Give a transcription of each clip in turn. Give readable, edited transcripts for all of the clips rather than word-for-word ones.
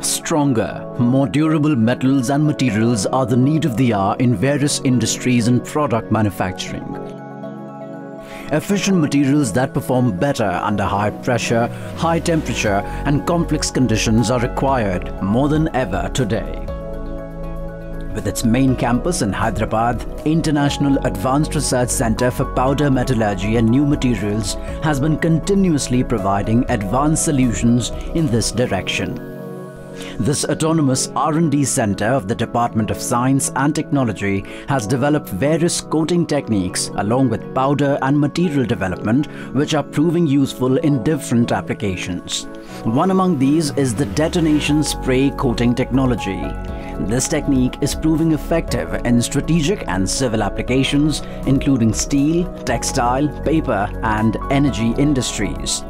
Stronger, more durable metals and materials are the need of the hour in various industries and product manufacturing. Efficient materials that perform better under high pressure, high temperature and complex conditions are required more than ever today. With its main campus in Hyderabad, International Advanced Research Centre for Powder Metallurgy and New Materials has been continuously providing advanced solutions in this direction. This autonomous R&D centre of the Department of Science and Technology has developed various coating techniques along with powder and material development which are proving useful in different applications. One among these is the Detonation Spray Coating Technology. This technique is proving effective in strategic and civil applications including steel, textile, paper and energy industries.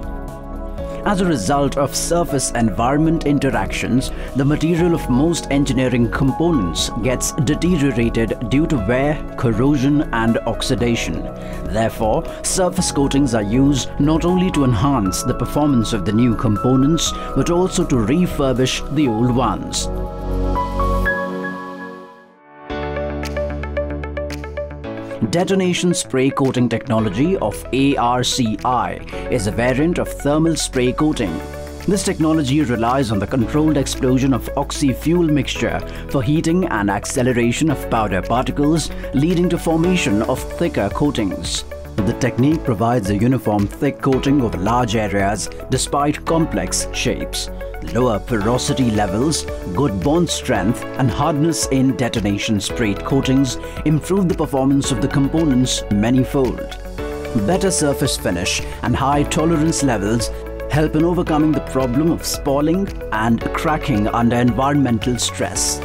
As a result of surface-environment interactions, the material of most engineering components gets deteriorated due to wear, corrosion and oxidation. Therefore, surface coatings are used not only to enhance the performance of the new components, but also to refurbish the old ones. Detonation Spray Coating Technology, of ARCI, is a variant of thermal spray coating. This technology relies on the controlled explosion of oxy-fuel mixture for heating and acceleration of powder particles, leading to formation of thicker coatings. The technique provides a uniform thick coating over large areas despite complex shapes. Lower porosity levels, good bond strength and hardness in detonation spray coatings improve the performance of the components manyfold. Better surface finish and high tolerance levels help in overcoming the problem of spalling and cracking under environmental stress.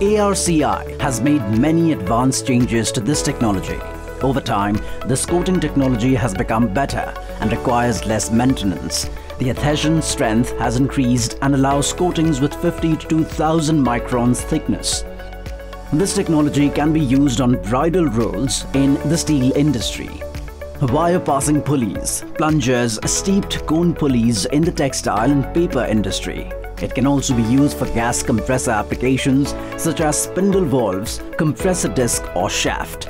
ARCI has made many advanced changes to this technology. Over time, this coating technology has become better and requires less maintenance. The adhesion strength has increased and allows coatings with 50 to 2,000 microns thickness. This technology can be used on bridle rolls in the steel industry. Wire-passing pulleys, plungers, steeped cone pulleys in the textile and paper industry. It can also be used for gas compressor applications such as spindle valves, compressor disc or shaft.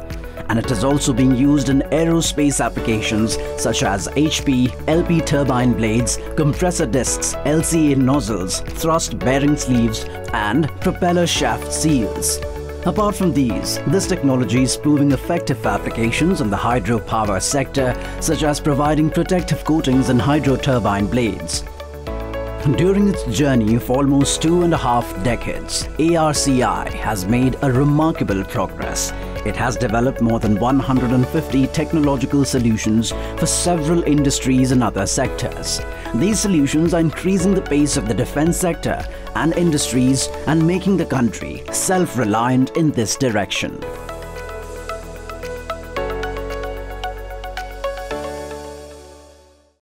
And it is also being used in aerospace applications such as HP, LP turbine blades, compressor discs, LCA nozzles, thrust bearing sleeves and propeller shaft seals. Apart from these, this technology is proving effective for applications in the hydropower sector such as providing protective coatings in hydro turbine blades. During its journey of almost 2.5 decades, ARCI has made a remarkable progress. It has developed more than 150 technological solutions for several industries and other sectors. These solutions are increasing the pace of the defense sector and industries and making the country self-reliant in this direction.